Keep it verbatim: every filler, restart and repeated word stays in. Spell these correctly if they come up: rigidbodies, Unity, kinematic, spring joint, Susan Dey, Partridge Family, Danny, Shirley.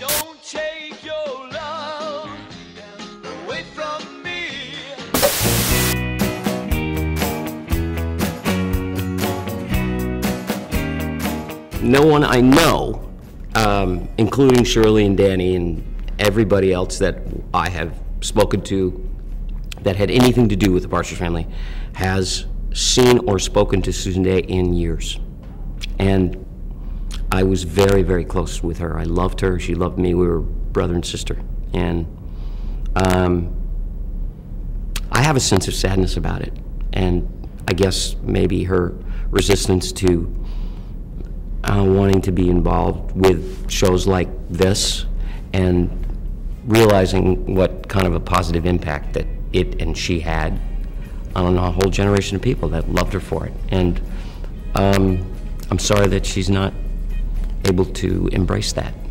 Don't take your love away from me. No one I know, um, including Shirley and Danny and everybody else that I have spoken to that had anything to do with the Partridge Family, has seen or spoken to Susan Dey in years. And I was very, very close with her. I loved her, she loved me, we were brother and sister. And um, I have a sense of sadness about it. And I guess maybe her resistance to uh, wanting to be involved with shows like this and realizing what kind of a positive impact that it and she had on a whole generation of people that loved her for it. And um, I'm sorry that she's not able to embrace that.